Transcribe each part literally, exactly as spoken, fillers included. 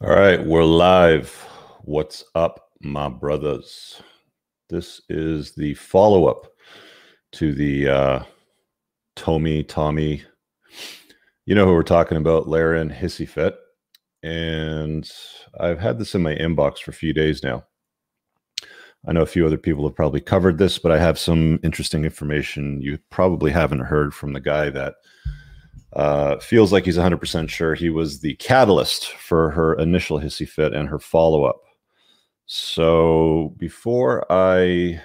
All right, we're live. What's up, my brothers? This is the follow-up to the uh, Tomi, Tomi. You know who we're talking about, Lahren hissy fit. And I've had this in my inbox for a few days now. I know a few other people have probably covered this, but I have some interesting information you probably haven't heard from the guy that Uh, feels like he's one hundred percent sure he was the catalyst for her initial hissy fit and her follow-up. So before I...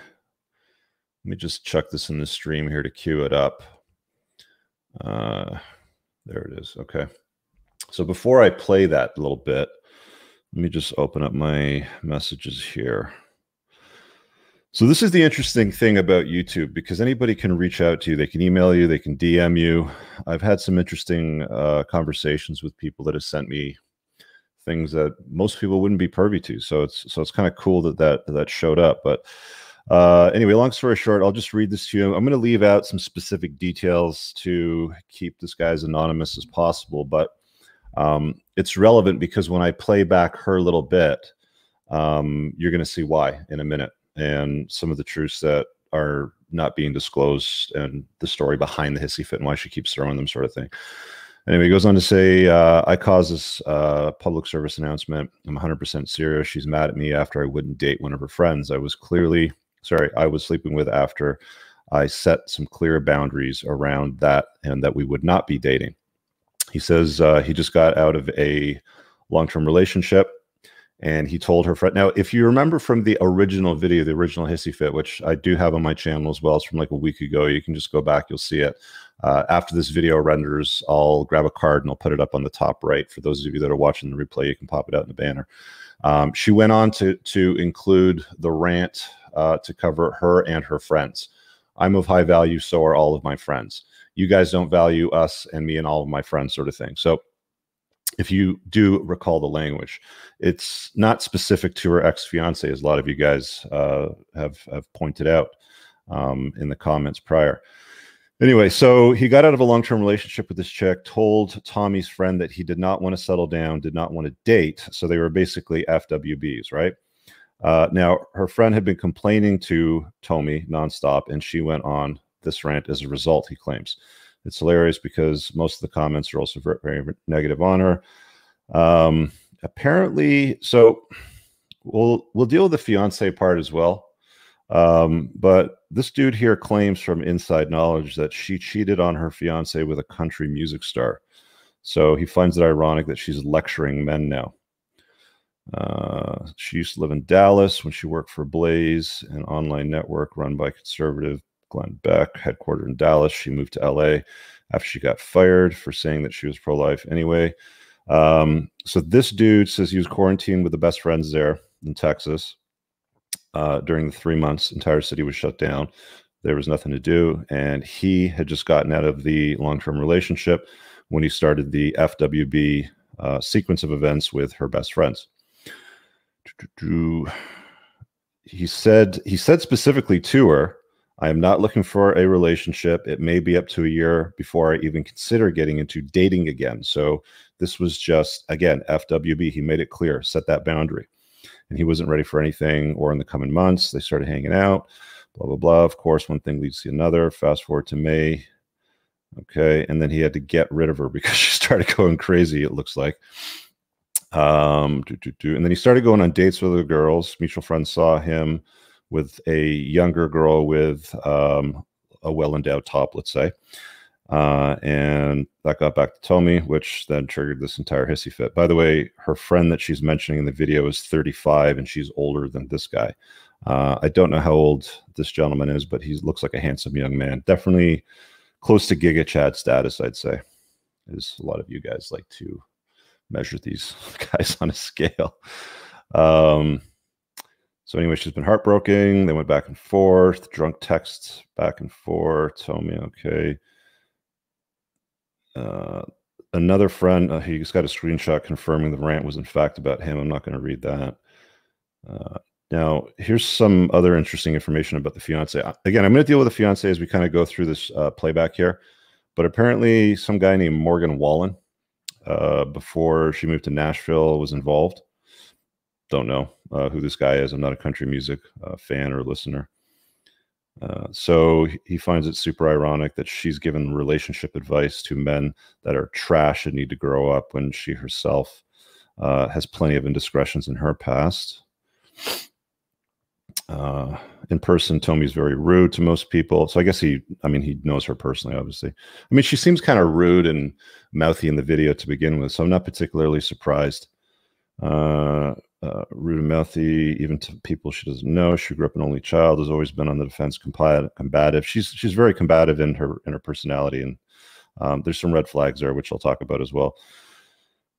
Let me just chuck this in the stream here to queue it up. Uh, there it is. Okay. So before I play that little bit, let me just open up my messages here. So this is the interesting thing about YouTube, because anybody can reach out to you. They can email you. They can D M you. I've had some interesting uh, conversations with people that have sent me things that most people wouldn't be privy to. So it's so it's kind of cool that, that that showed up. But uh, anyway, long story short, I'll just read this to you. I'm going to leave out some specific details to keep this guy as anonymous as possible. But um, it's relevant because when I play back her little bit, um, you're going to see why in a minute, and some of the truths that are not being disclosed and the story behind the hissy fit and why she keeps throwing them, sort of thing. Anyway, he goes on to say, uh, I caused this uh, public service announcement. I'm one hundred percent serious. She's mad at me after I wouldn't date one of her friends. I was clearly, sorry, I was sleeping with after I set some clear boundaries around that and that we would not be dating. He says uh, he just got out of a long-term relationship. And he told her friend. Now, if you remember from the original video, the original hissy fit, which I do have on my channel as well, it's from like a week ago. You can just go back. You'll see it. Uh, after this video renders, I'll grab a card and I'll put it up on the top right. For those of you that are watching the replay, you can pop it out in the banner. Um, she went on to, to include the rant uh, to cover her and her friends. I'm of high value. So are all of my friends. You guys don't value us and me and all of my friends, sort of thing. So if you do recall the language, it's not specific to her ex-fiance, as a lot of you guys uh, have, have pointed out um, in the comments prior. Anyway, so he got out of a long-term relationship with this chick, told Tommy's friend that he did not want to settle down, did not want to date, so they were basically F W Bs, right? Uh, now, her friend had been complaining to Tomi nonstop, and she went on this rant as a result, he claims. It's hilarious because most of the comments are also very, very negative on her. Um, apparently, so we'll we'll deal with the fiance part as well. Um, but this dude here claims from inside knowledge that she cheated on her fiance with a country music star. So he finds it ironic that she's lecturing men now. Uh, she used to live in Dallas when she worked for Blaze, an online network run by conservative Glenn Beck, headquartered in Dallas. She moved to L A after she got fired for saying that she was pro-life anyway. Um, so this dude says he was quarantined with the best friends there in Texas. Uh, during the three months, the entire city was shut down. There was nothing to do. And he had just gotten out of the long-term relationship when he started the F W B uh, sequence of events with her best friends. He said, he said specifically to her, I am not looking for a relationship. It may be up to a year before I even consider getting into dating again. So this was just, again, F W B. He made it clear, set that boundary. And he wasn't ready for anything or in the coming months. They started hanging out, blah, blah, blah. Of course, one thing leads to another. Fast forward to May. Okay. And then he had to get rid of her because she started going crazy, it looks like. Um, do, do, do. And then he started going on dates with other girls. Mutual friends saw him with a younger girl with um, a well-endowed top, let's say. Uh, and that got back to Tomi, which then triggered this entire hissy fit. By the way, her friend that she's mentioning in the video is thirty-five, and she's older than this guy. Uh, I don't know how old this gentleman is, but he looks like a handsome young man. Definitely close to Giga Chad status, I'd say, as a lot of you guys like to measure these guys on a scale. Um So anyway, she's been heartbroken. They went back and forth, drunk texts back and forth. Tomi, okay. Uh, another friend, uh, he's got a screenshot confirming the rant was in fact about him. I'm not going to read that. Uh, now, here's some other interesting information about the fiance. Again, I'm going to deal with the fiance as we kind of go through this uh, playback here. But apparently some guy named Morgan Wallen uh, before she moved to Nashville was involved. Don't know uh, who this guy is. I'm not a country music uh, fan or listener. Uh, so he finds it super ironic that she's given relationship advice to men that are trash and need to grow up when she herself uh, has plenty of indiscretions in her past. Uh, in person, Tomi's very rude to most people. So I guess he, I mean, he knows her personally, obviously. I mean, she seems kind of rude and mouthy in the video to begin with, so I'm not particularly surprised. Uh, Uh, rude and mouthy, even to people she doesn't know. She grew up an only child, has always been on the defense, combative. She's she's very combative in her in her personality, and um, there's some red flags there, which I'll talk about as well.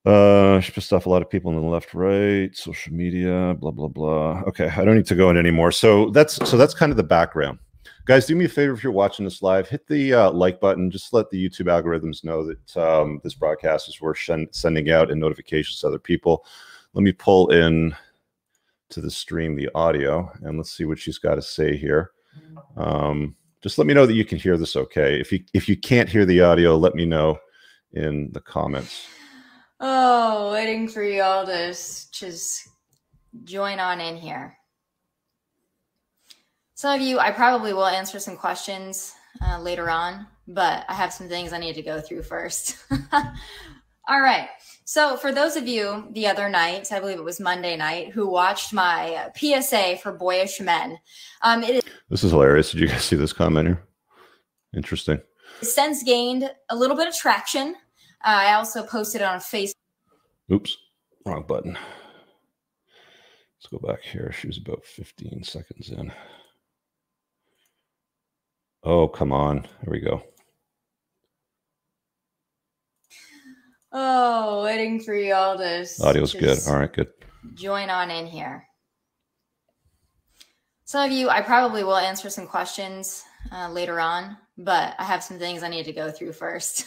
Uh, she pissed off a lot of people in the left, right, social media, blah blah blah. Okay, I don't need to go in anymore. So that's so that's kind of the background, guys. Do me a favor if you're watching this live, hit the uh, like button. Just let the YouTube algorithms know that um, this broadcast is worth sending out and notifications to other people. Let me pull in to the stream the audio, and let's see what she's got to say here. Um, just let me know that you can hear this okay. If you if you can't hear the audio, let me know in the comments. Oh, waiting for you all to just join on in here. Some of you, I probably will answer some questions uh, later on, but I have some things I need to go through first. All right. So for those of you the other night, I believe it was Monday night, who watched my P S A for boyish men. Um, it is this is hilarious. Did you guys see this comment here? Interesting. Since gained a little bit of traction. Uh, I also posted on Facebook. Oops, wrong button. Let's go back here. She was about fifteen seconds in. Oh, come on. Here we go. Oh, waiting for you all to audio's good. All right, good. Join on in here. Some of you, I probably will answer some questions uh, later on, but I have some things I need to go through first.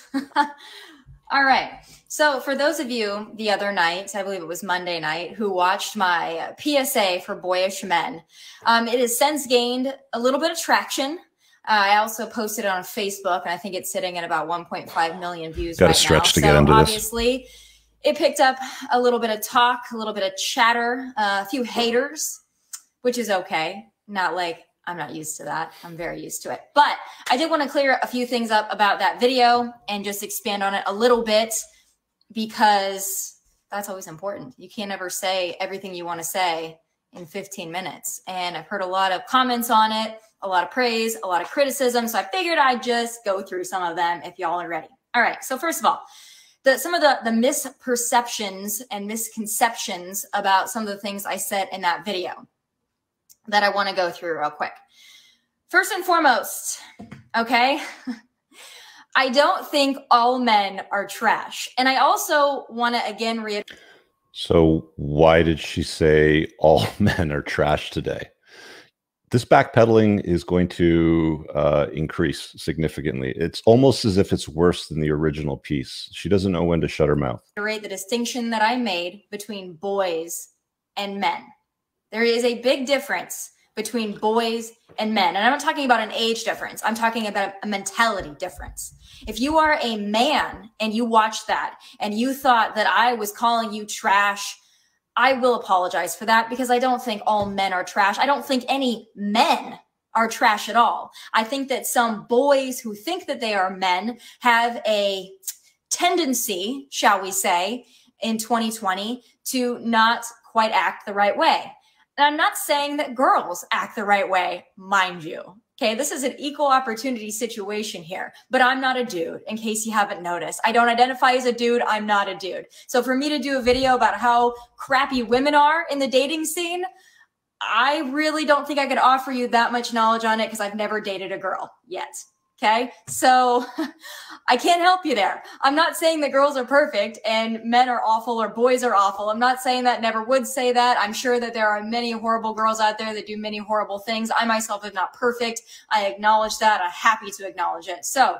All right. So for those of you the other night, I believe it was Monday night, who watched my P S A for boyish men, um, it has since gained a little bit of traction. Uh, I also posted it on Facebook, and I think it's sitting at about one point five million views right now. Got to stretch to get into this. Obviously, it picked up a little bit of talk, a little bit of chatter, uh, a few haters, which is okay. Not like I'm not used to that. I'm very used to it. But I did want to clear a few things up about that video and just expand on it a little bit, because that's always important. You can't ever say everything you want to say in fifteen minutes. And I've heard a lot of comments on it, a lot of praise, a lot of criticism. So I figured I'd just go through some of them if y'all are ready. All right. So first of all, the, some of the, the misperceptions and misconceptions about some of the things I said in that video that I want to go through real quick. First and foremost, okay, I don't think all men are trash. And I also want to again reiterate. So why did she say all men are trash today? This backpedaling is going to uh, increase significantly. It's almost as if it's worse than the original piece. She doesn't know when to shut her mouth. The distinction that I made between boys and men. There is a big difference between boys and men. And I'm not talking about an age difference. I'm talking about a mentality difference. If you are a man and you watched that and you thought that I was calling you trash, I will apologize for that, because I don't think all men are trash. I don't think any men are trash at all. I think that some boys who think that they are men have a tendency, shall we say, in twenty twenty to not quite act the right way. And I'm not saying that girls act the right way, mind you. Okay, this is an equal opportunity situation here, but I'm not a dude, in case you haven't noticed. I don't identify as a dude. I'm not a dude. So for me to do a video about how crappy women are in the dating scene, I really don't think I could offer you that much knowledge on it, because I've never dated a girl yet. Okay, so I can't help you there. I'm not saying that girls are perfect and men are awful or boys are awful. I'm not saying that, never would say that. I'm sure that there are many horrible girls out there that do many horrible things. I myself am not perfect. I acknowledge that. I'm happy to acknowledge it. So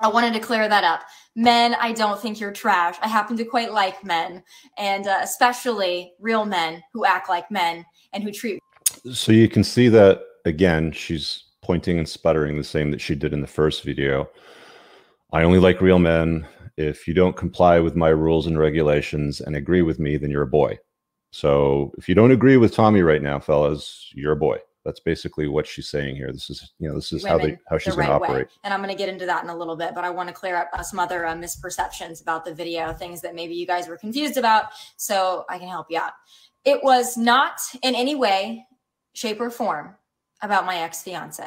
I wanted to clear that up. Men, I don't think you're trash. I happen to quite like men, and uh, especially real men who act like men and who treat. So you can see that, again, she's pointing and sputtering the same that she did in the first video. I only like real men, if you don't comply with my rules and regulations and agree with me, then you're a boy. So if you don't agree with Tomi right now, fellas, you're a boy. That's basically what she's saying here. This is, you know, this is Women, how they, how she's the right going to operate. Way. And I'm going to get into that in a little bit, but I want to clear up some other uh, misperceptions about the video, things that maybe you guys were confused about, so I can help you out. It was not in any way, shape, or form about my ex-fiance.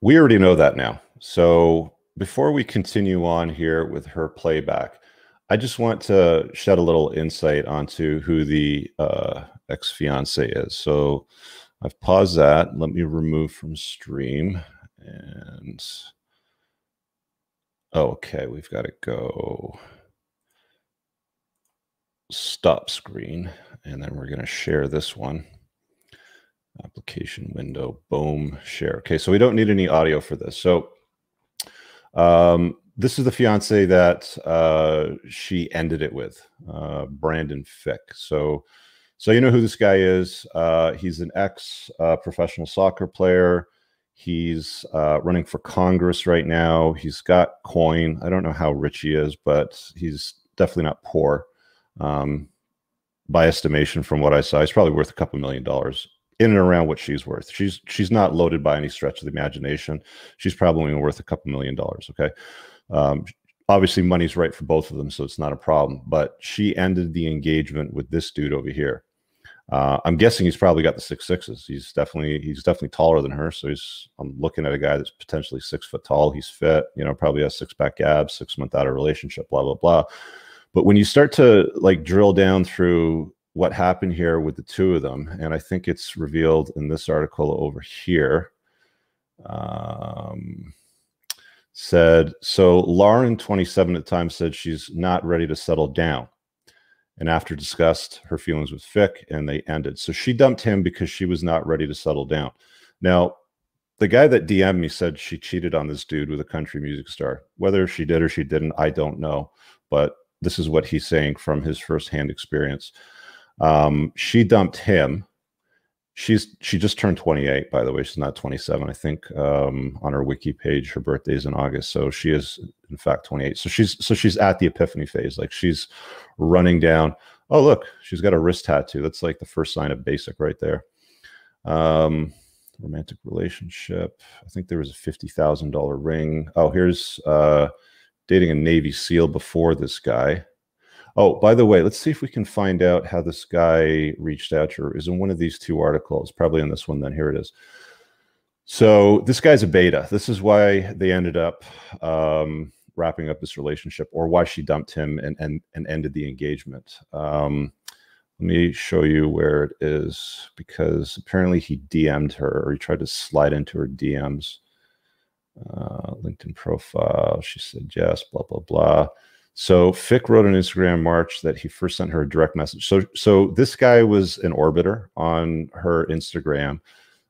We already know that now. So before we continue on here with her playback, I just want to shed a little insight onto who the uh, ex-fiance is. So I've paused that. Let me remove from stream. And oh, okay, we've got to go stop screen. And then we're going to share this one. Application window, boom, share. Okay, so we don't need any audio for this. So um, this is the fiance that uh, she ended it with, uh, Brandon Fick. So So you know who this guy is. Uh, he's an ex-professional uh, soccer player. He's uh, running for Congress right now. He's got coin. I don't know how rich he is, but he's definitely not poor. Um, by estimation, from what I saw, he's probably worth a couple million dollars in and around what she's worth. She's she's not loaded by any stretch of the imagination. She's probably worth a couple million dollars. Okay. Um, Obviously, money's right for both of them, so it's not a problem. But she ended the engagement with this dude over here. Uh, I'm guessing he's probably got the six sixes. He's definitely he's definitely taller than her. So he's I'm looking at a guy that's potentially six foot tall. He's fit, you know, probably has six pack abs, six month out of relationship, blah blah blah. But when you start to like drill down through what happened here with the two of them, and I think it's revealed in this article over here. Um. Said, so Lauren, twenty-seven at the time, said she's not ready to settle down. And after discussed her feelings with Fick, and they ended. So she dumped him because she was not ready to settle down. Now, the guy that D M'd me said she cheated on this dude with a country music star. Whether she did or she didn't, I don't know. But this is what he's saying from his firsthand experience. Um, she dumped him. She's she just turned twenty-eight, by the way. She's not twenty-seven. I think um, on her wiki page, her birthday is in August, so she is in fact twenty-eight. So she's so she's at the epiphany phase. Like she's running down. Oh look, she's got a wrist tattoo. That's like the first sign of basic right there. Um, romantic relationship. I think there was a fifty thousand dollar ring. Oh, here's uh, dating a Navy SEAL before this guy. Oh, by the way, let's see if we can find out how this guy reached out to her. Is in one of these two articles, probably in this one. Then here it is. So this guy's a beta. This is why they ended up um, wrapping up this relationship, or why she dumped him and and, and ended the engagement. Um, let me show you where it is, because apparently he D M'd her, or he tried to slide into her D Ms. Uh, LinkedIn profile. She said yes. Blah blah blah. So Fick wrote on Instagram March that he first sent her a direct message. So, so this guy was an orbiter on her Instagram,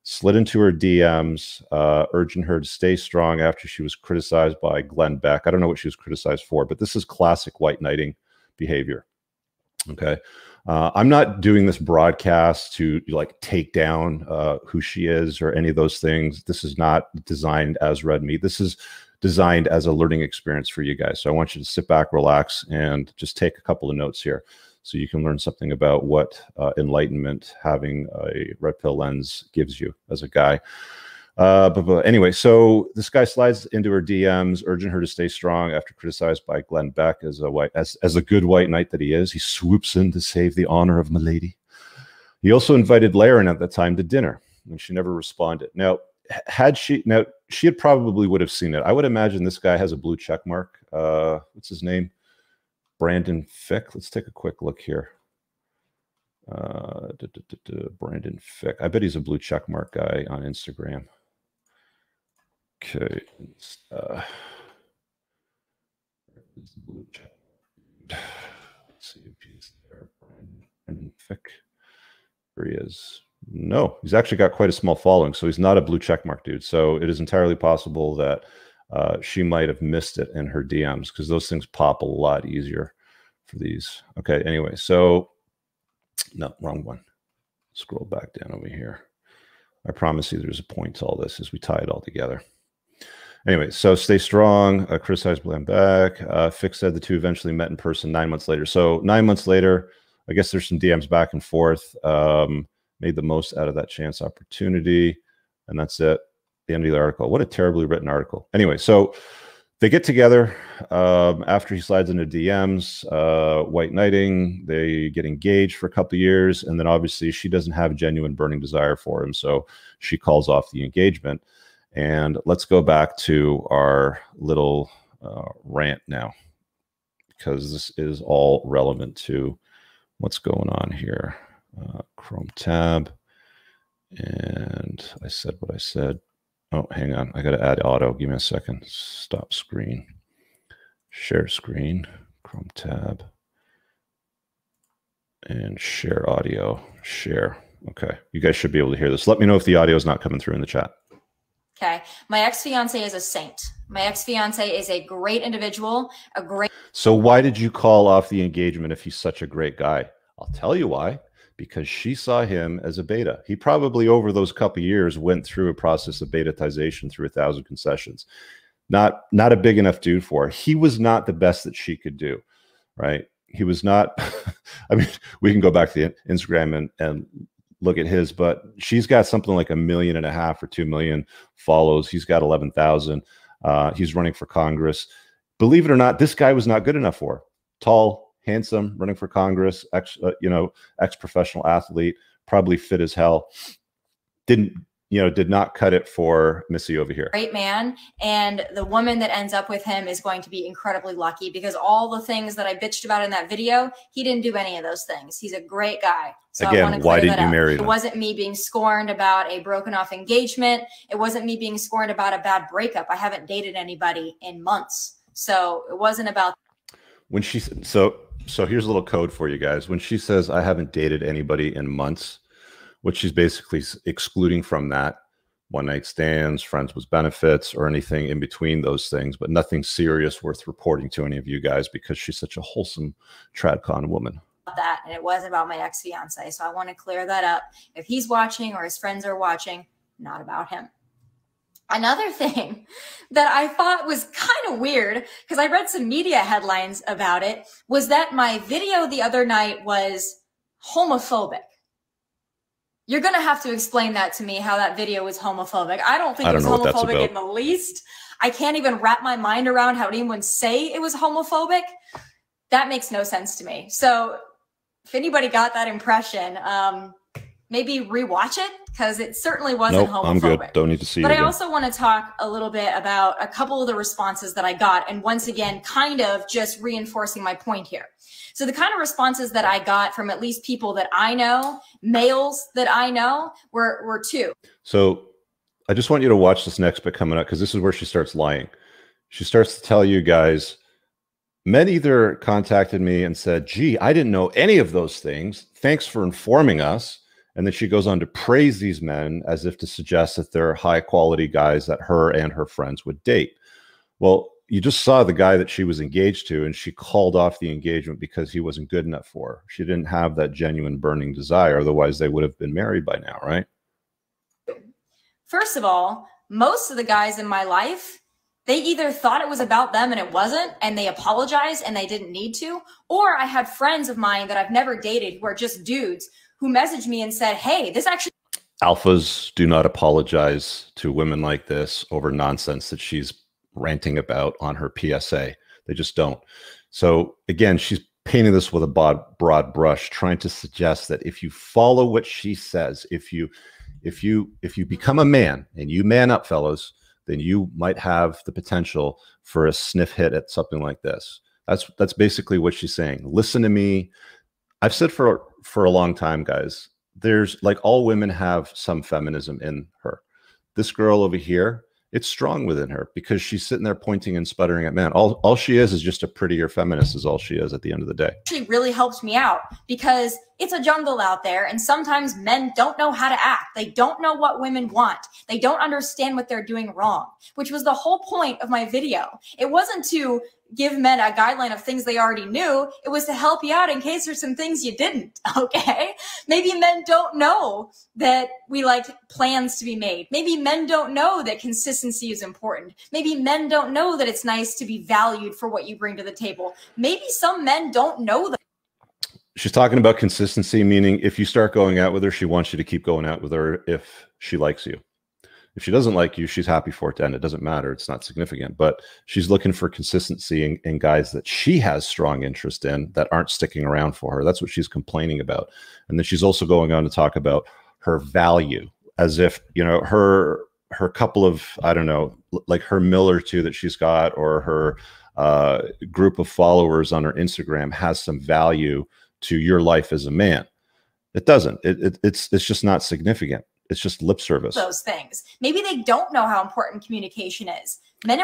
slid into her D Ms, uh, urging her to stay strong after she was criticized by Glenn Beck. I don't know what she was criticized for, but this is classic white knighting behavior. Okay. Uh, I'm not doing this broadcast to like take down uh, who she is or any of those things. This is not designed as red meat. This is designed as a learning experience for you guys. So I want you to sit back, relax, and just take a couple of notes here so you can learn something about what uh, enlightenment having a red pill lens gives you as a guy. Uh, but, but anyway, so this guy slides into her D Ms, urging her to stay strong after criticized by Glenn Beck as a white, as, as a good white knight that he is. He swoops in to save the honor of milady. He also invited Lahren at the time to dinner, and she never responded. Now, had she now she had probably would have seen it. I would imagine this guy has a blue check mark. Uh what's his name? Brandon Fick. Let's take a quick look here. Uh da, da, da, da, Brandon Fick. I bet he's a blue check mark guy on Instagram. Okay. Uh blue check. Let's see if he's there. Brandon Fick. Here he is. No, he's actually got quite a small following, so he's not a blue checkmark dude. So it is entirely possible that uh, she might have missed it in her D Ms, because those things pop a lot easier for these. Okay, anyway, so no, wrong one. Scroll back down over here. I promise you there's a point to all this as we tie it all together. Anyway, so stay strong, uh, criticize Glenn Beck. Uh, Fick said the two eventually met in person nine months later. So nine months later, I guess there's some D Ms back and forth. Um, made the most out of that chance opportunity. And that's it. The end of the article. What a terribly written article. Anyway, so they get together um, after he slides into D Ms, uh, white knighting. They get engaged for a couple of years. And then obviously she doesn't have a genuine burning desire for him. So she calls off the engagement. And let's go back to our little uh, rant now, because this is all relevant to what's going on here. Uh, Chrome tab. And I said what I said. Oh, hang on. I got to add auto. Give me a second. Stop screen. Share screen. Chrome tab. And share audio. Share. Okay. You guys should be able to hear this. Let me know if the audio is not coming through in the chat. Okay. My ex-fiance is a saint. My ex-fiance is a great individual, a great. So why did you call off the engagement if he's such a great guy? I'll tell you why. Because she saw him as a beta. He probably over those couple of years went through a process of betatization through a thousand concessions. Not, not a big enough dude for her. He was not the best that she could do, right? He was not, I mean, we can go back to the Instagram and, and look at his, but she's got something like a million and a half or two million follows. He's got eleven thousand. Uh, he's running for Congress. Believe it or not, this guy was not good enough for her. Tall, handsome, running for Congress, ex, uh, you know, ex-professional athlete, probably fit as hell. Didn't, you know, did not cut it for Missy over here. Great man. And the woman that ends up with him is going to be incredibly lucky, because all the things that I bitched about in that video, he didn't do any of those things. He's a great guy. So again, why didn't you marry him? It wasn't me being scorned about a broken off engagement. It wasn't me being scorned about a bad breakup. I haven't dated anybody in months. So it wasn't about when she said, so So here's a little code for you guys. When she says, I haven't dated anybody in months, what she's basically excluding from that, one night stands, friends with benefits, or anything in between those things, but nothing serious worth reporting to any of you guys, because she's such a wholesome tradcon woman. That, and it wasn't about my ex-fiance. So I want to clear that up. If he's watching or his friends are watching, not about him. Another thing that I thought was kind of weird, because I read some media headlines about it, was that my video the other night was homophobic. You're going to have to explain that to me, how that video was homophobic. I don't think it was homophobic in the least. I can't even wrap my mind around how anyone say it was homophobic. That makes no sense to me. So if anybody got that impression, um, maybe rewatch it, because it certainly wasn't nope, homophobic. I'm good. Don't need to see it. But I again. also want to talk a little bit about a couple of the responses that I got. And once again, kind of just reinforcing my point here. So the kind of responses that I got from at least people that I know, males that I know, were, were two. So I just want you to watch this next bit coming up, because this is where she starts lying. She starts to tell you guys, men either contacted me and said, gee, I didn't know any of those things. Thanks for informing us. And then she goes on to praise these men as if to suggest that they're high quality guys that her and her friends would date. Well, you just saw the guy that she was engaged to, and she called off the engagement because he wasn't good enough for her. She didn't have that genuine burning desire. Otherwise, they would have been married by now, right? First of all, most of the guys in my life, they either thought it was about them and it wasn't, and they apologized and they didn't need to. Or I had friends of mine that I've never dated who are just dudes who messaged me and said, hey, this actually... Alphas do not apologize to women like this over nonsense that she's ranting about on her P S A. They just don't. So again, she's painting this with a broad, broad brush, trying to suggest that if you follow what she says, if you, if you, if you become a man and you man up, fellas, then you might have the potential for a sniff hit at something like this. That's, that's basically what she's saying. Listen to me. I've said for for a long time, guys, there's like all women have some feminism in her. This girl over here, it's strong within her, because she's sitting there pointing and sputtering at men. All, all she is is just a prettier feminist is all she is at the end of the day. She really helps me out, because it's a jungle out there. And sometimes men don't know how to act. They don't know what women want. They don't understand what they're doing wrong, which was the whole point of my video. It wasn't to give men a guideline of things they already knew. It was to help you out in case there's some things you didn't, okay? Maybe men don't know that we like plans to be made. Maybe men don't know that consistency is important. Maybe men don't know that it's nice to be valued for what you bring to the table. Maybe some men don't know that. She's talking about consistency, meaning if you start going out with her, she wants you to keep going out with her if she likes you. If she doesn't like you, she's happy for it to end. It doesn't matter. It's not significant, but she's looking for consistency in, in guys that she has strong interest in that aren't sticking around for her. That's what she's complaining about. And then she's also going on to talk about her value as if, you know, her, her couple of, I don't know, like her mill or two that she's got or her uh, group of followers on her Instagram has some value to your life as a man. It doesn't. It, it, it's, it's just not significant. It's just lip service. Those things. Maybe they don't know how important communication is. Men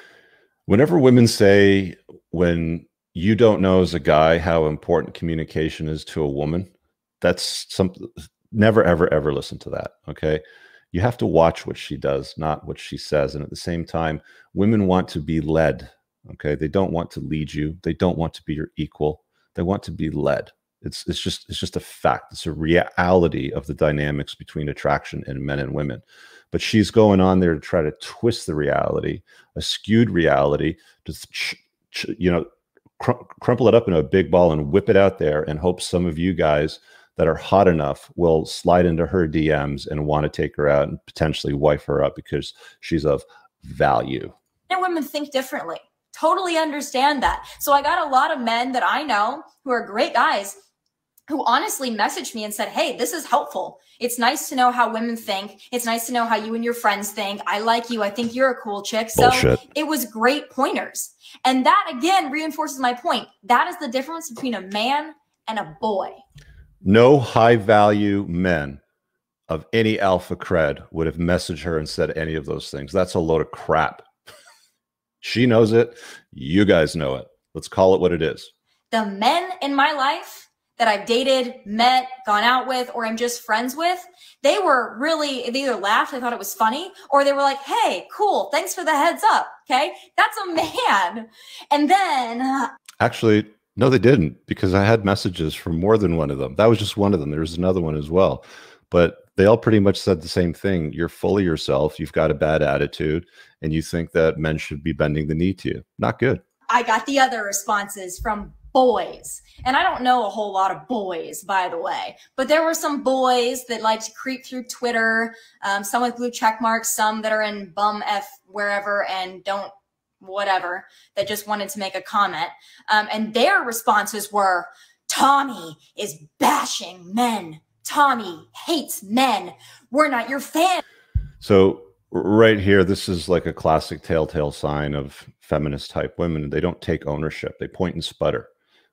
Whenever women say, when you don't know as a guy how important communication is to a woman, that's something. Never, ever, ever listen to that. Okay. You have to watch what she does, not what she says. And at the same time, women want to be led. Okay. They don't want to lead you. They don't want to be your equal. They want to be led. It's, it's just it's just a fact. It's a reality of the dynamics between attraction in men and women. But she's going on there to try to twist the reality, a skewed reality, to you know, cr crumple it up into a big ball and whip it out there and hope some of you guys that are hot enough will slide into her D Ms and want to take her out and potentially wife her up because she's of value. And women think differently. Totally understand that. So I got a lot of men that I know who are great guys who honestly messaged me and said, hey, this is helpful. It's nice to know how women think. It's nice to know how you and your friends think. I like you. I think you're a cool chick. So Bullshit. It was great pointers. And that, again, reinforces my point. That is the difference between a man and a boy. No high-value men of any alpha cred would have messaged her and said any of those things. That's a load of crap. She knows it. You guys know it. Let's call it what it is. The men in my life that I've dated, met, gone out with, or I'm just friends with, they were really, they either laughed, they thought it was funny, or they were like, hey, cool, thanks for the heads up, okay? That's a man. And then... Actually, no, they didn't, because I had messages from more than one of them. That was just one of them. There was another one as well. But they all pretty much said the same thing. You're full of yourself, you've got a bad attitude, and you think that men should be bending the knee to you. Not good. I got the other responses from boys. And I don't know a whole lot of boys, by the way, but there were some boys that like to creep through Twitter, um, some with blue check marks, some that are in bum F wherever and don't whatever, that just wanted to make a comment. Um, and their responses were, Tomi is bashing men. Tomi hates men. We're not your fan. So right here, this is like a classic telltale sign of feminist type women. They don't take ownership. They point and sputter.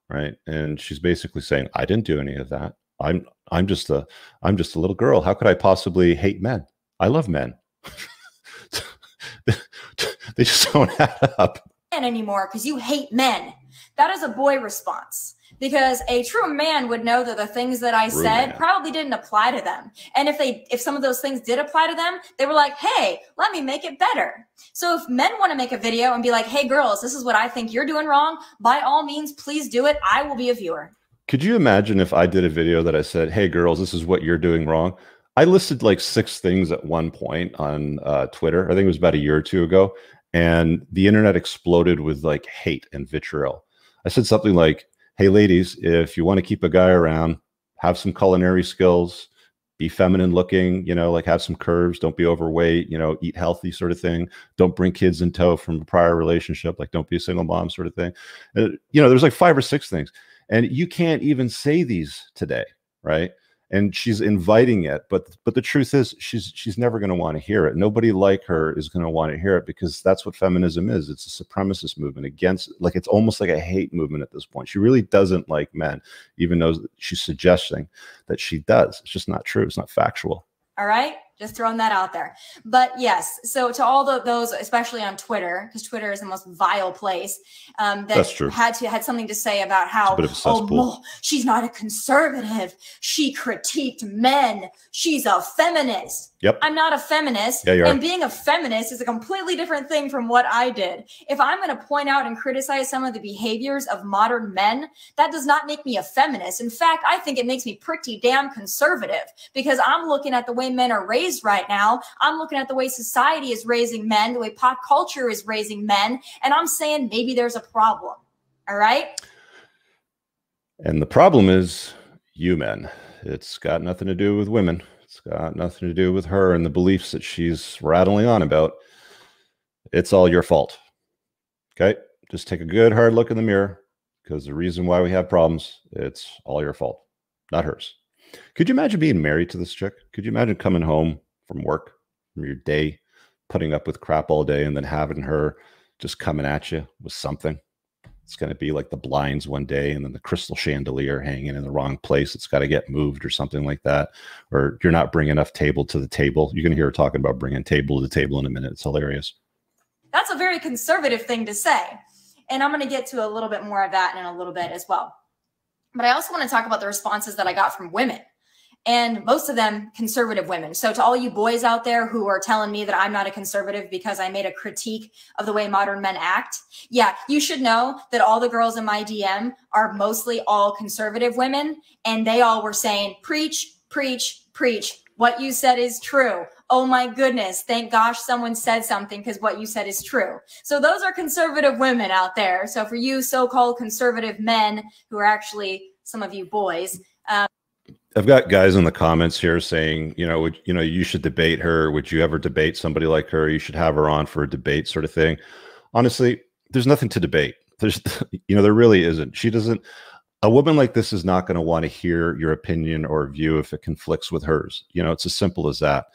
Right. And she's basically saying, I didn't do any of that. I'm, I'm just a, I'm just a little girl. How could I possibly hate men? I love men. They just don't add up. Anymore because you hate men. That is a boy response, because a true man would know that the things that I true said man. probably didn't apply to them. And if they, if some of those things did apply to them, they were like, hey, let me make it better. So if men want to make a video and be like, hey girls, this is what I think you're doing wrong. By all means, please do it. I will be a viewer. Could you imagine if I did a video that I said, hey girls, this is what you're doing wrong? I listed like six things at one point on uh, Twitter. I think it was about a year or two ago. And the internet exploded with like hate and vitriol. I said something like, hey ladies, if you want to keep a guy around, have some culinary skills, be feminine looking, you know, like have some curves, don't be overweight, you know, eat healthy sort of thing. Don't bring kids in tow from a prior relationship. Like don't be a single mom sort of thing. Uh, you know, there's like five or six things and you can't even say these today. Right. And she's inviting it, but but the truth is she's she's never going to want to hear it. Nobody like her is going to want to hear it, because that's what feminism is. It's a supremacist movement against, like it's almost like a hate movement at this point. She really doesn't like men, even though she's suggesting that she does. It's just not true. It's not factual. All right. Just throwing that out there. But yes, so to all the, those, especially on Twitter, because Twitter is the most vile place, um, that That's true. had to had something to say about how, oh, well, she's not a conservative. She critiqued men. She's a feminist. Yep. I'm not a feminist. Yeah, you are. And being a feminist is a completely different thing from what I did. If I'm going to point out and criticize some of the behaviors of modern men, that does not make me a feminist. In fact, I think it makes me pretty damn conservative, because I'm looking at the way men are raised right now. I'm looking at the way society is raising men, the way pop culture is raising men. And I'm saying maybe there's a problem. All right. And the problem is you men. It's got nothing to do with women. It's got nothing to do with her and the beliefs that she's rattling on about. It's all your fault. Okay. Just take a good hard look in the mirror, because the reason why we have problems, it's all your fault, not hers. Could you imagine being married to this chick? Could you imagine coming home from work, from your day, putting up with crap all day, and then having her just coming at you with something? It's going to be like the blinds one day, and then the crystal chandelier hanging in the wrong place. It's got to get moved or something like that. Or you're not bringing enough table to the table. You're going to hear her talking about bringing table to the table in a minute. It's hilarious. That's a very conservative thing to say. And I'm going to get to a little bit more of that in a little bit as well. But I also want to talk about the responses that I got from women, and most of them conservative women. So to all you boys out there who are telling me that I'm not a conservative because I made a critique of the way modern men act, yeah, you should know that all the girls in my D M are mostly all conservative women, and they all were saying, preach, preach, preach. What you said is true. Oh my goodness, thank gosh someone said something, because what you said is true. So those are conservative women out there. So for you so-called conservative men, who are actually some of you boys, um, I've got guys in the comments here saying, you know, would, you know, you should debate her. Would you ever debate somebody like her? You should have her on for a debate sort of thing. Honestly, there's nothing to debate. There's, you know, there really isn't. She doesn't, a woman like this is not going to want to hear your opinion or view if it conflicts with hers. You know, it's as simple as that.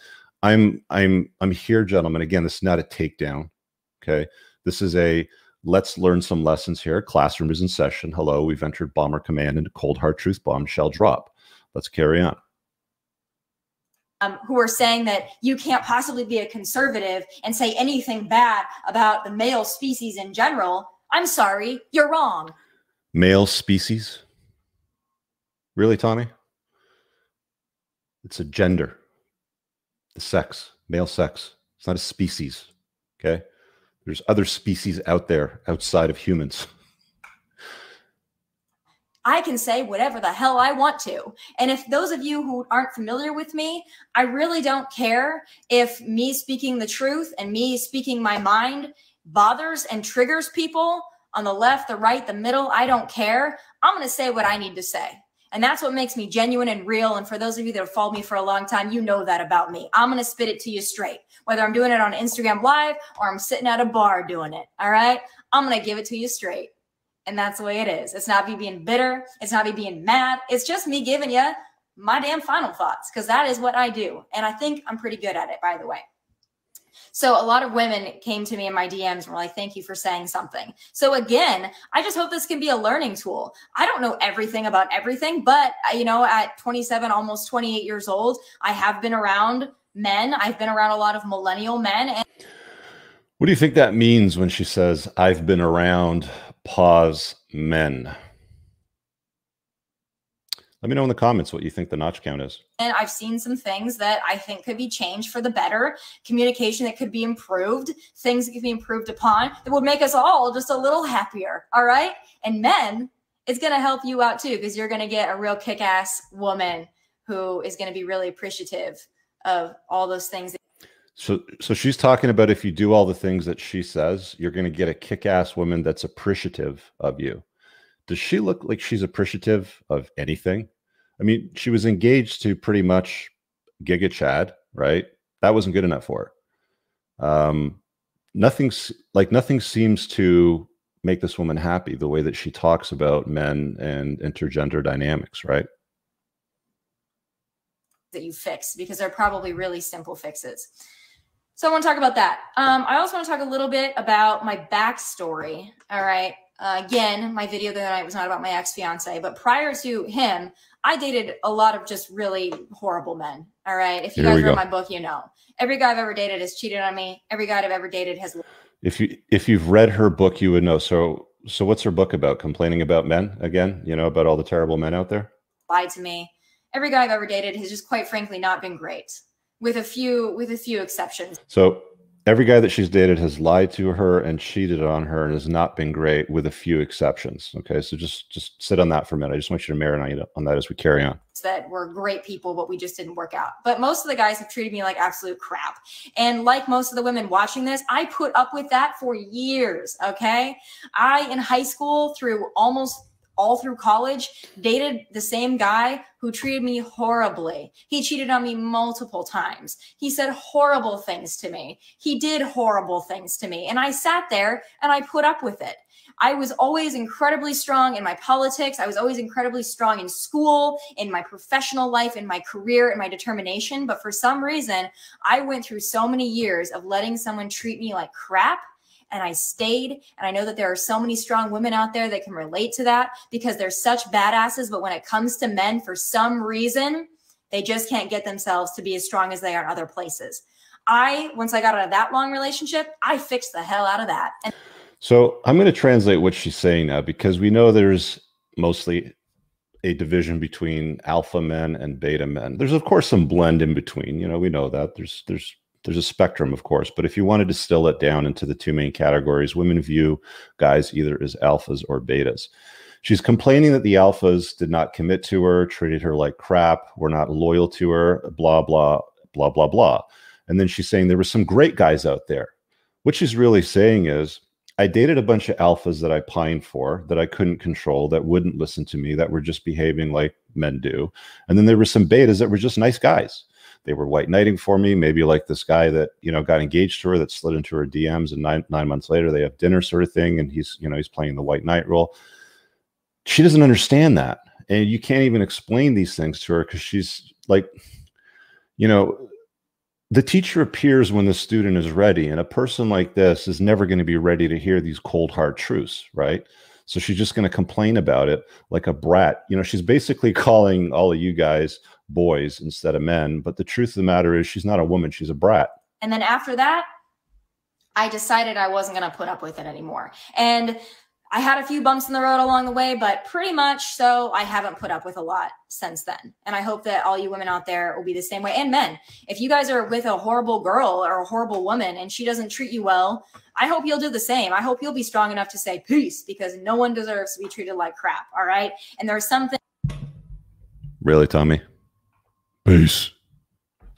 I'm, I'm, I'm here, gentlemen. Again, this is not a takedown. Okay. This is a, let's learn some lessons here. Classroom is in session. Hello. We've entered Bomber Command into cold hard truth bomb shall drop. Let's carry on. Um, who are saying that you can't possibly be a conservative and say anything bad about the male species in general. I'm sorry, you're wrong. Male species? Really, Tomi? It's a gender. The sex, male sex. It's not a species, okay? There's other species out there outside of humans. I can say whatever the hell I want to. And if those of you who aren't familiar with me, I really don't care if me speaking the truth and me speaking my mind bothers and triggers people on the left, the right, the middle. I don't care. I'm going to say what I need to say. And that's what makes me genuine and real. And for those of you that have followed me for a long time, you know that about me. I'm going to spit it to you straight, whether I'm doing it on Instagram Live or I'm sitting at a bar doing it. All right. I'm going to give it to you straight. And that's the way it is. It's not me being bitter. It's not me being mad. It's just me giving you my damn final thoughts, because that is what I do. And I think I'm pretty good at it, by the way. So a lot of women came to me in my D Ms and were like, thank you for saying something. So again, I just hope this can be a learning tool. I don't know everything about everything, but you know, at twenty-seven, almost twenty-eight years old, I have been around men. I've been around a lot of millennial men. And what do you think that means when she says, I've been around pause men? Let me know in the comments what you think the notch count is. And I've seen some things that I think could be changed for the better, communication that could be improved, things that could be improved upon that would make us all just a little happier. All right. And men, it's going to help you out too, because you're going to get a real kick-ass woman who is going to be really appreciative of all those things. That So, so she's talking about if you do all the things that she says, you're going to get a kick-ass woman that's appreciative of you. Does she look like she's appreciative of anything? I mean, she was engaged to pretty much Giga Chad, right? That wasn't good enough for her. Um, nothing's like nothing seems to make this woman happy the way that she talks about men and intergender dynamics, right? That you fix, because they're probably really simple fixes. So I want to talk about that. Um, I also want to talk a little bit about my backstory. All right. Uh, again, my video the other night was not about my ex-fiance, but prior to him, I dated a lot of just really horrible men. All right. If you Here guys read my book, you know, every guy I've ever dated has cheated on me. Every guy I've ever dated has. If you, if you've read her book, you would know. So, so what's her book about? Complaining about men again, you know, about all the terrible men out there. Lied to me. Every guy I've ever dated has just quite frankly not been great. with a few with a few exceptions. So every guy that she's dated has lied to her and cheated on her and has not been great, with a few exceptions. Okay, so just just sit on that for a minute. I just want you to marinate on that as we carry on. That were great people, but we just didn't work out. But most of the guys have treated me like absolute crap. And like most of the women watching this, I put up with that for years, okay? I, in high school, through almost all through college, dated the same guy who treated me horribly. He cheated on me multiple times. He said horrible things to me. He did horrible things to me. And I sat there and I put up with it. I was always incredibly strong in my politics. I was always incredibly strong in school, in my professional life, in my career, in my determination. But for some reason, I went through so many years of letting someone treat me like crap. And I stayed. And I know that there are so many strong women out there that can relate to that because they're such badasses. But when it comes to men, for some reason, they just can't get themselves to be as strong as they are in other places. I, once I got out of that long relationship, I fixed the hell out of that. And so I'm going to translate what she's saying now, because we know there's mostly a division between alpha men and beta men. There's, of course, some blend in between. You know, we know that there's there's there's a spectrum, of course. But if you wanted to distill it down into the two main categories, women view guys either as alphas or betas. She's complaining that the alphas did not commit to her, treated her like crap, were not loyal to her, blah, blah, blah, blah, blah. And then she's saying there were some great guys out there. What she's really saying is, I dated a bunch of alphas that I pined for, that I couldn't control, that wouldn't listen to me, that were just behaving like men do. And then there were some betas that were just nice guys. They were white knighting for me, maybe like this guy that, you know, got engaged to her, that slid into her D Ms, and nine, nine months later they have dinner sort of thing. And he's, you know, he's playing the white knight role. She doesn't understand that. And you can't even explain these things to her, because she's like, you know, the teacher appears when the student is ready, and a person like this is never going to be ready to hear these cold, hard truths, right? So she's just going to complain about it like a brat. You know, she's basically calling all of you guys boys instead of men. But the truth of the matter is, she's not a woman. She's a brat. And then after that, I decided I wasn't going to put up with it anymore. And I had a few bumps in the road along the way, but pretty much so I haven't put up with a lot since then. And I hope that all you women out there will be the same way. And men, if you guys are with a horrible girl or a horrible woman and she doesn't treat you well, I hope you'll do the same. I hope you'll be strong enough to say peace, because no one deserves to be treated like crap. All right. And there's something. Really, Tomi? Peace.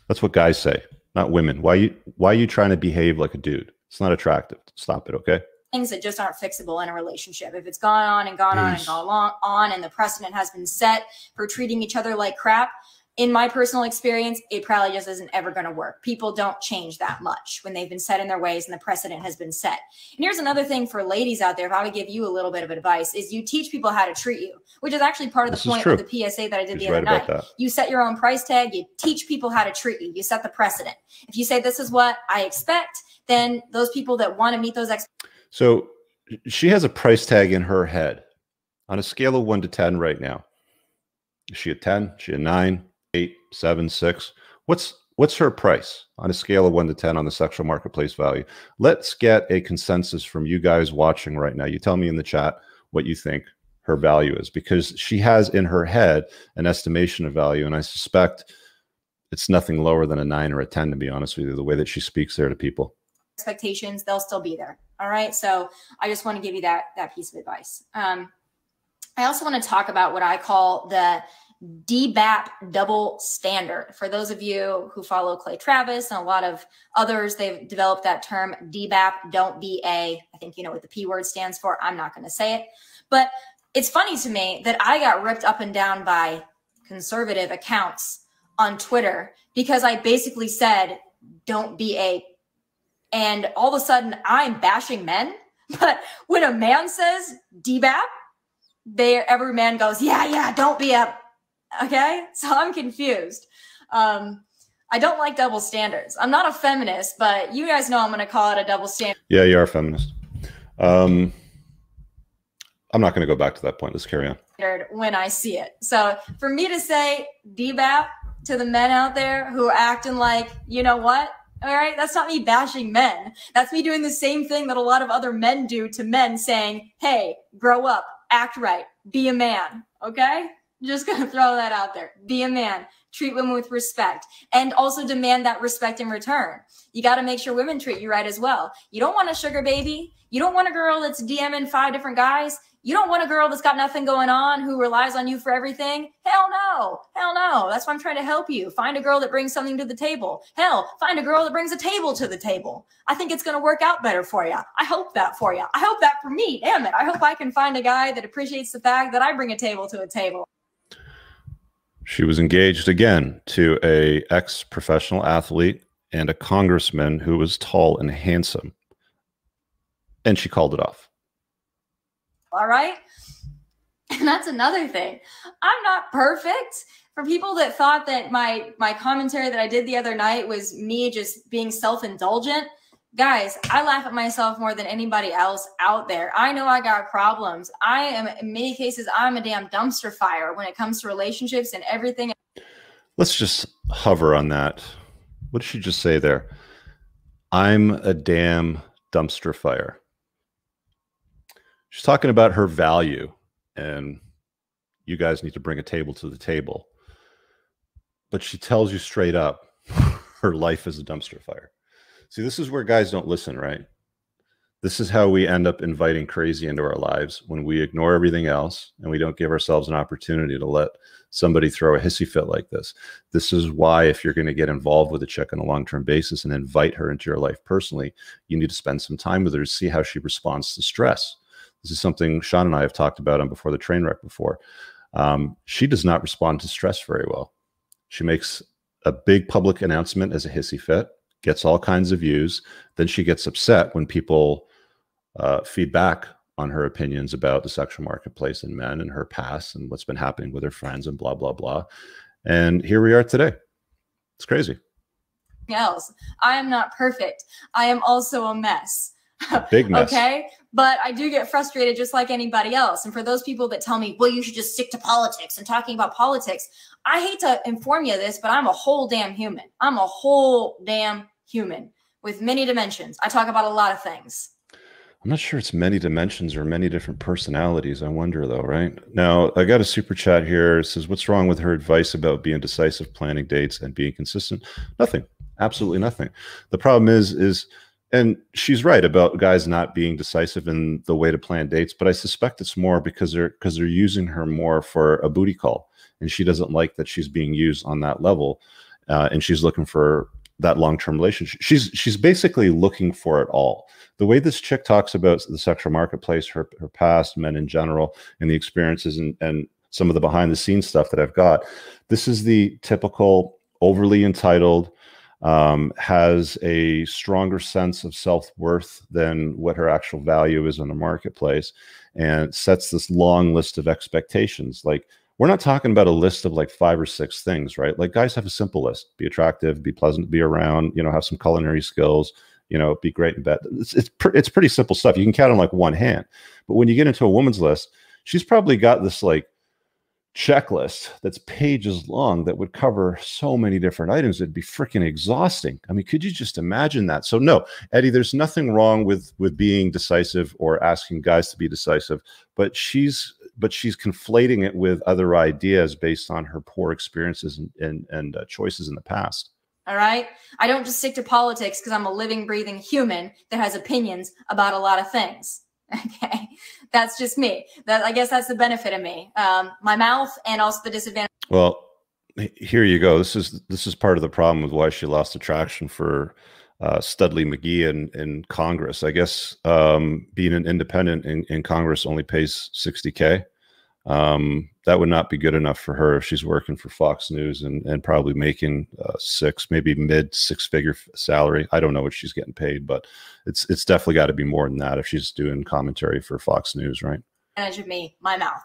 That's what guys say, not women. Why you, why are you trying to behave like a dude? It's not attractive. Stop it. Okay. Things that just aren't fixable in a relationship. If it's gone on and gone Peace. on and gone long on, and the precedent has been set for treating each other like crap, in my personal experience, it probably just isn't ever going to work. People don't change that much when they've been set in their ways and the precedent has been set. And here's another thing for ladies out there, if I would give you a little bit of advice, is you teach people how to treat you, which is actually part of this the point of the P S A that I did He's the other right night. You set your own price tag. You teach people how to treat you. You set the precedent. If you say, this is what I expect, then those people that want to meet those expectations. So she has a price tag in her head on a scale of one to ten right now. Is she a ten? Is she a nine, eight, seven, six? What's, what's her price on a scale of one to ten on the sexual marketplace value? Let's get a consensus from you guys watching right now. You tell me in the chat what you think her value is, because she has in her head an estimation of value. And I suspect it's nothing lower than a nine or a ten, to be honest with you, the way that she speaks there to people. Expectations, they'll still be there. All right. So I just want to give you that, that piece of advice. Um, I also want to talk about what I call the D B A P double standard. For those of you who follow Clay Travis and a lot of others, they've developed that term D B A P, don't be a, I think you know what the P word stands for. I'm not going to say it, but it's funny to me that I got ripped up and down by conservative accounts on Twitter because I basically said, don't be a. And all of a sudden I'm bashing men, but when a man says D B A P, they, every man goes, yeah, yeah, don't be a, okay? So I'm confused. Um, I don't like double standards. I'm not a feminist, but you guys know I'm going to call it a double standard. Yeah, you are a feminist. Um, I'm not going to go back to that point. Let's carry on. When I see it. So for me to say D B A P to the men out there who are acting like, you know what? All right. That's not me bashing men. That's me doing the same thing that a lot of other men do to men, saying, hey, grow up, act right, be a man. Okay. Just going to throw that out there. Be a man. treat women with respect, and also demand that respect in return. You got to make sure women treat you right as well. You don't want a sugar baby. You don't want a girl that's DMing five different guys. You don't want a girl that's got nothing going on, who relies on you for everything. Hell no. Hell no. That's why I'm trying to help you. Find a girl that brings something to the table. Hell, find a girl that brings a table to the table. I think it's going to work out better for you. I hope that for you. I hope that for me. Damn it. I hope I can find a guy that appreciates the fact that I bring a table to a table. She was engaged again to a ex-professional athlete and a congressman who was tall and handsome. And she called it off. All right. And that's another thing. I'm not perfect. For people that thought that my, my commentary that I did the other night was me just being self-indulgent, guys, I laugh at myself more than anybody else out there. I know I got problems. I am, in many cases, I'm a damn dumpster fire when it comes to relationships and everything. Let's just hover on that. What did she just say there? I'm a damn dumpster fire. She's talking about her value, and you guys need to bring a table to the table. But she tells you straight up, her life is a dumpster fire. See, this is where guys don't listen, right? This is how we end up inviting crazy into our lives, when we ignore everything else and we don't give ourselves an opportunity to let somebody throw a hissy fit like this. This is why, if you're going to get involved with a chick on a long-term basis and invite her into your life personally, you need to spend some time with her to see how she responds to stress. This is something Sean and I have talked about on Before the Train Wreck before. Um, she does not respond to stress very well. She makes a big public announcement as a hissy fit, gets all kinds of views. Then she gets upset when people uh, feed back on her opinions about the sexual marketplace and men and her past and what's been happening with her friends and blah, blah, blah. And here we are today. It's crazy. Else. I am not perfect. I am also a mess. A big mess. Okay. But I do get frustrated just like anybody else. And for those people that tell me, well, you should just stick to politics and talking about politics, I hate to inform you of this, but I'm a whole damn human. I'm a whole damn human with many dimensions. I talk about a lot of things. I'm not sure it's many dimensions or many different personalities. I wonder though, right? Now, I got a super chat here. It says, what's wrong with her advice about being decisive, planning dates, and being consistent? Nothing. Absolutely nothing. The problem is, is and she's right about guys not being decisive in the way to plan dates, but I suspect it's more because they're because they're using her more for a booty call, and she doesn't like that she's being used on that level, uh, and she's looking for that long-term relationship. She's she's basically looking for it all. The way this chick talks about the sexual marketplace, her her past, men in general, and the experiences and and some of the behind-the-scenes stuff that I've got, this is the typical overly entitled. Um, has a stronger sense of self-worth than what her actual value is in the marketplace, and sets this long list of expectations. Like, we're not talking about a list of like five or six things, right? Like, guys have a simple list: be attractive, be pleasant to be around, you know, have some culinary skills, you know, be great in bed. It's it's, pr it's pretty simple stuff. You can count on like one hand. But when you get into a woman's list, she's probably got this like checklist that's pages long that would cover so many different items. It'd be freaking exhausting. I mean, could you just imagine that? So no, Eddie, there's nothing wrong with with being decisive or asking guys to be decisive, but she's but she's conflating it with other ideas based on her poor experiences and and, and uh, choices in the past. All right. I don't just stick to politics because I'm a living, breathing human that has opinions about a lot of things. Okay, that's just me. That, I guess that's the benefit of me, um, my mouth, and also the disadvantage. Well, here you go. This is this is part of the problem with why she lost attraction for uh, Studley McGee in, in Congress. I guess um, being an independent in, in Congress only pays sixty K. Um, that would not be good enough for her if she's working for Fox News and, and probably making uh, six, maybe mid six figure salary. I don't know what she's getting paid, but it's, it's definitely got to be more than that if she's doing commentary for Fox News, right? Manage me, my mouth.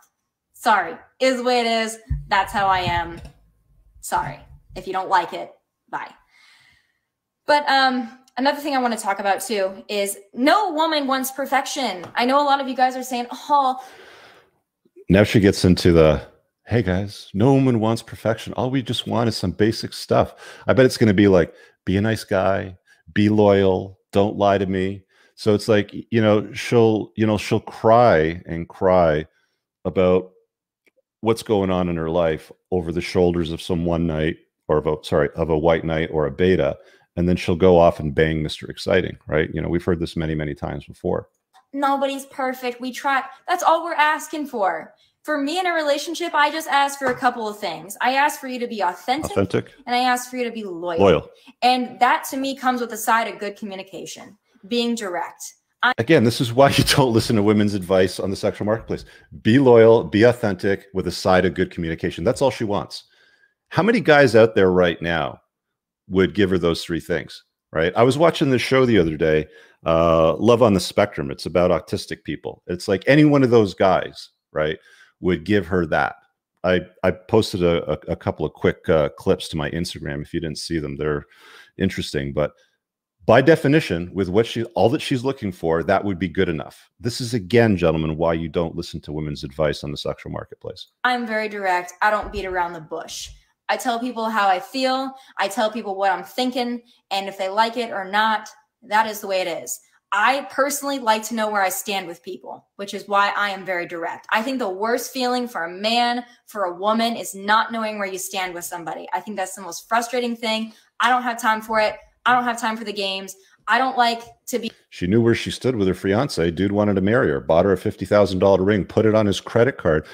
Sorry, is the way it is. That's how I am. Sorry. If you don't like it, bye. But, um, another thing I want to talk about too is no woman wants perfection. I know a lot of you guys are saying, oh, now she gets into the, hey guys, no woman wants perfection. All we just want is some basic stuff. I bet it's going to be like, be a nice guy, be loyal, don't lie to me. So it's like, you know, she'll, you know, she'll cry and cry about what's going on in her life over the shoulders of some one night or of a, sorry, of a white knight or a beta. And then she'll go off and bang Mister Exciting, right? You know, we've heard this many, many times before. Nobody's perfect. We try. That's all we're asking for. For me in a relationship, I just ask for a couple of things. I ask for you to be authentic, authentic. and I ask for you to be loyal. loyal. And that to me comes with a side of good communication, being direct. I Again, this is why you don't listen to women's advice on the sexual marketplace. Be loyal, be authentic with a side of good communication. That's all she wants. How many guys out there right now would give her those three things, right? I was watching this show the other day, uh, Love on the Spectrum. It's about autistic people. It's like any one of those guys, right, would give her that. I, I posted a, a, a couple of quick uh, clips to my Instagram. If you didn't see them, they're interesting. But by definition, with what she, all that she's looking for, that would be good enough. This is, again, gentlemen, why you don't listen to women's advice on the sexual marketplace. I'm very direct. I don't beat around the bush. I tell people how I feel. I tell people what I'm thinking. And if they like it or not, that is the way it is. I personally like to know where I stand with people, which is why I am very direct. I think the worst feeling for a man, for a woman, is not knowing where you stand with somebody. I think that's the most frustrating thing. I don't have time for it. I don't have time for the games. I don't like to be. She knew where she stood with her fiance. Dude wanted to marry her, bought her a fifty thousand dollar ring, put it on his credit card.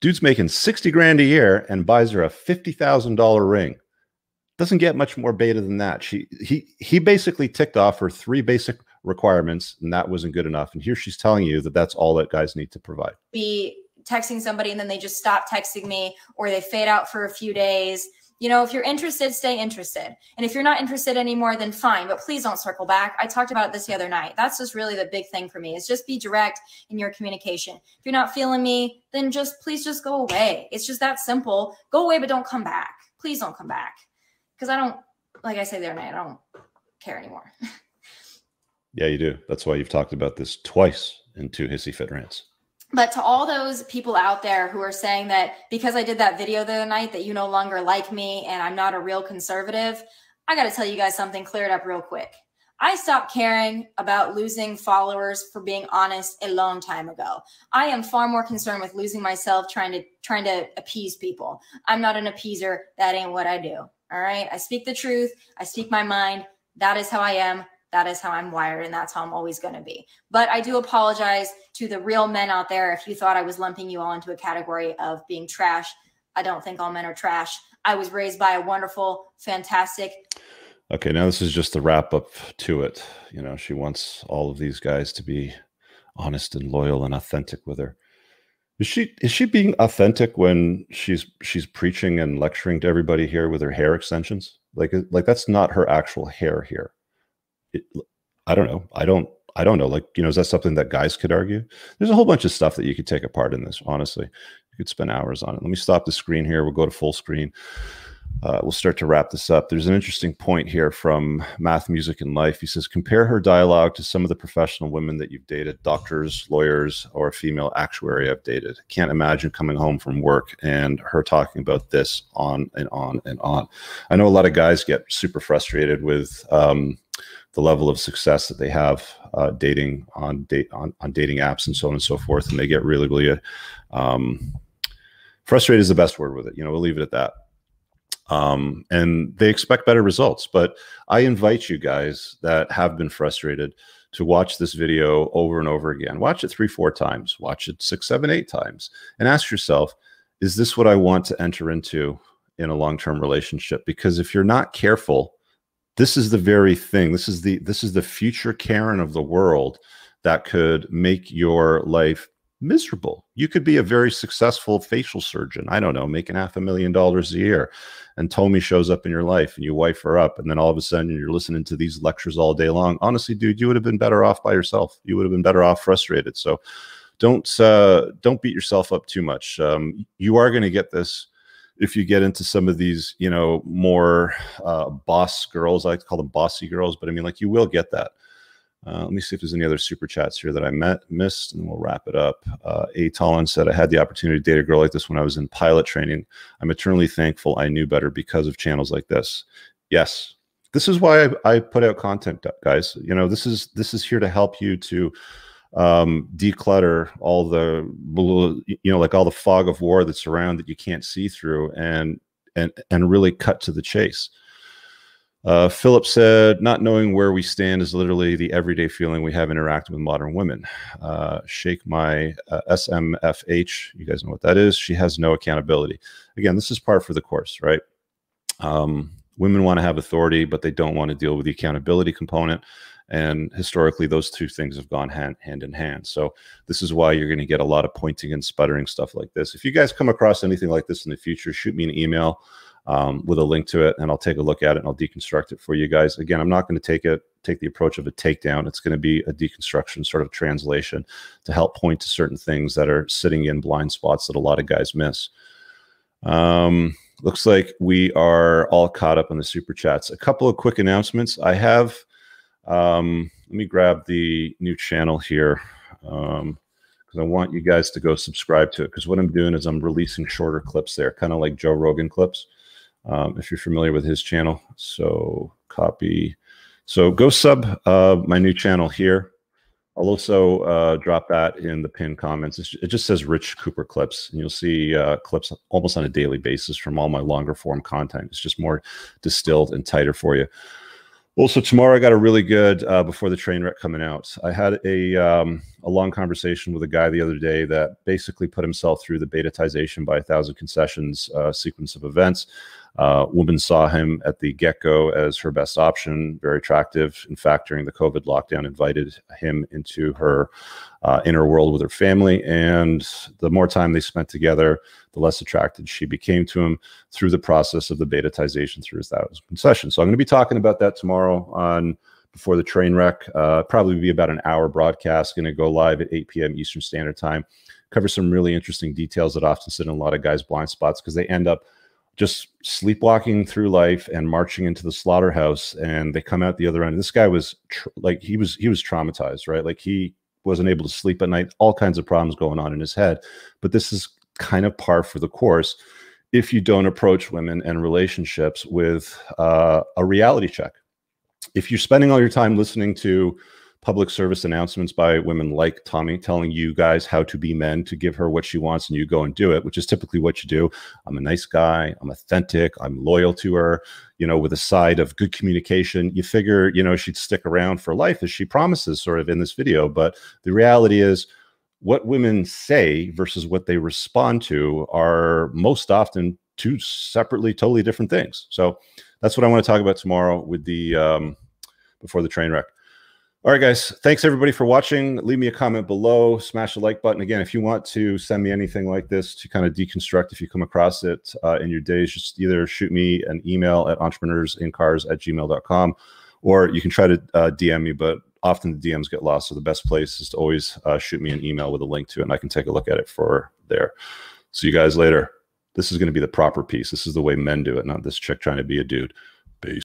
Dude's making sixty grand a year and buys her a fifty thousand dollar ring. Doesn't get much more beta than that. She, he, he basically ticked off her three basic requirements, and that wasn't good enough. And here she's telling you that that's all that guys need to provide. Be texting somebody and then they just stop texting me, or they fade out for a few days. You know, if you're interested, stay interested. And if you're not interested anymore, then fine, but please don't circle back. I talked about this the other night. That's just really the big thing for me, is just be direct in your communication. If you're not feeling me, then just please just go away. It's just that simple. Go away, but don't come back. Please don't come back. Because I don't, like I said the other night, I don't care anymore. Yeah, you do. That's why you've talked about this twice in two hissy fit rants. But to all those people out there who are saying that because I did that video the other night that you no longer like me and I'm not a real conservative, I got to tell you guys something, clear it up real quick. I stopped caring about losing followers, for being honest, a long time ago. I am far more concerned with losing myself trying to trying to appease people. I'm not an appeaser. That ain't what I do. All right. I speak the truth. I speak my mind. That is how I am. That is how I'm wired, and that's how I'm always going to be. But I do apologize to the real men out there if you thought I was lumping you all into a category of being trash. I don't think all men are trash. I was raised by a wonderful, fantastic. Okay, now this is just the wrap up to it. You know, she wants all of these guys to be honest and loyal and authentic with her. Is she is she being authentic when she's she's preaching and lecturing to everybody here with her hair extensions? Like like that's not her actual hair here. It, I don't know. I don't, I don't know. Like, you know, is that something that guys could argue? There's a whole bunch of stuff that you could take apart in this. Honestly, you could spend hours on it. Let me stop the screen here. We'll go to full screen. Uh, we'll start to wrap this up. There's an interesting point here from Math, Music, and Life. He says, compare her dialogue to some of the professional women that you've dated, doctors, lawyers, or a female actuary I've dated. Can't imagine coming home from work and her talking about this on and on and on. I know a lot of guys get super frustrated with, um, the level of success that they have uh, dating on date on, on dating apps and so on and so forth. And they get really, really, uh, um, frustrated is the best word with it. You know, we'll leave it at that. Um, and they expect better results, but I invite you guys that have been frustrated to watch this video over and over again. Watch it three, four times, watch it six, seven, eight times, and ask yourself, is this what I want to enter into in a long-term relationship? Because if you're not careful, this is the very thing. This is the this is the future Karen of the world that could make your life miserable. You could be a very successful facial surgeon. I don't know, making half a million dollars a year, and Tomi shows up in your life, and you wife her up, and then all of a sudden you're listening to these lectures all day long. Honestly, dude, you would have been better off by yourself. You would have been better off frustrated. So, don't uh, don't beat yourself up too much. Um, you are going to get this. If you get into some of these, you know, more uh, boss girls, I like to call them bossy girls, but I mean, like, you will get that. Uh, let me see if there's any other super chats here that I met, missed, and we'll wrap it up. Uh, A. Tollin said, I had the opportunity to date a girl like this when I was in pilot training. I'm eternally thankful I knew better because of channels like this. Yes. This is why I, I put out content, guys. You know, this is, this is here to help you to um, declutter all the blue, you know, like all the fog of war that's around that you can't see through, and and and really cut to the chase. Uh, Philip said, not knowing where we stand is literally the everyday feeling we have interacting with modern women. Uh, shake my uh, S M F H. You guys know what that is. She has no accountability. Again, this is par for the course, right? Um, women want to have authority, but they don't want to deal with the accountability component. And historically, those two things have gone hand, hand in hand. So this is why you're going to get a lot of pointing and sputtering stuff like this. If you guys come across anything like this in the future, shoot me an email um, with a link to it, and I'll take a look at it and I'll deconstruct it for you guys. Again, I'm not going to take it, take the approach of a takedown. It's going to be a deconstruction sort of translation to help point to certain things that are sitting in blind spots that a lot of guys miss. Um, looks like we are all caught up on the super chats. A couple of quick announcements. I have, um, let me grab the new channel here. Um, because I want you guys to go subscribe to it, because what I'm doing is I'm releasing shorter clips there, kind of like Joe Rogan clips, um, if you're familiar with his channel. So copy. So go sub uh, my new channel here. I'll also uh, drop that in the pinned comments. It's, it just says Rich Cooper Clips, and you'll see uh, clips almost on a daily basis from all my longer form content. It's just more distilled and tighter for you. Also, tomorrow I got a really good uh, before the train wreck coming out. I had a, um, a long conversation with a guy the other day that basically put himself through the betatization by a thousand concessions uh, sequence of events. Uh, woman saw him at the get-go as her best option, very attractive. In fact, during the COVID lockdown, invited him into her uh, inner world with her family. And the more time they spent together, the less attracted she became to him through the process of the betatization through his thousand concessions. So I'm going to be talking about that tomorrow on Before the Train Wreck. Uh, probably be about an hour broadcast. Going to go live at eight P M Eastern Standard Time. Cover some really interesting details that often sit in a lot of guys' blind spots, because they end up just sleepwalking through life and marching into the slaughterhouse, and they come out the other end. This guy was tr like, he was, he was traumatized, right? Like, he wasn't able to sleep at night, all kinds of problems going on in his head. But this is kind of par for the course if you don't approach women and relationships with uh, a reality check. If you're spending all your time listening to public service announcements by women like Tomi telling you guys how to be men, to give her what she wants and you go and do it, which is typically what you do. I'm a nice guy. I'm authentic. I'm loyal to her, you know, with a side of good communication. You figure, you know, she'd stick around for life as she promises sort of in this video. But the reality is, what women say versus what they respond to are most often two separately, totally different things. So that's what I want to talk about tomorrow with the um, Before the Train Wreck. All right, guys, thanks everybody for watching. Leave me a comment below, smash the like button. Again, if you want to send me anything like this to kind of deconstruct, if you come across it uh, in your days, just either shoot me an email at entrepreneursincars at gmail dot com, or you can try to uh, D M me, but often the D Ms get lost. So the best place is to always uh, shoot me an email with a link to it, and I can take a look at it for there. See you guys later. This is going to be the proper piece. This is the way men do it, not this chick trying to be a dude.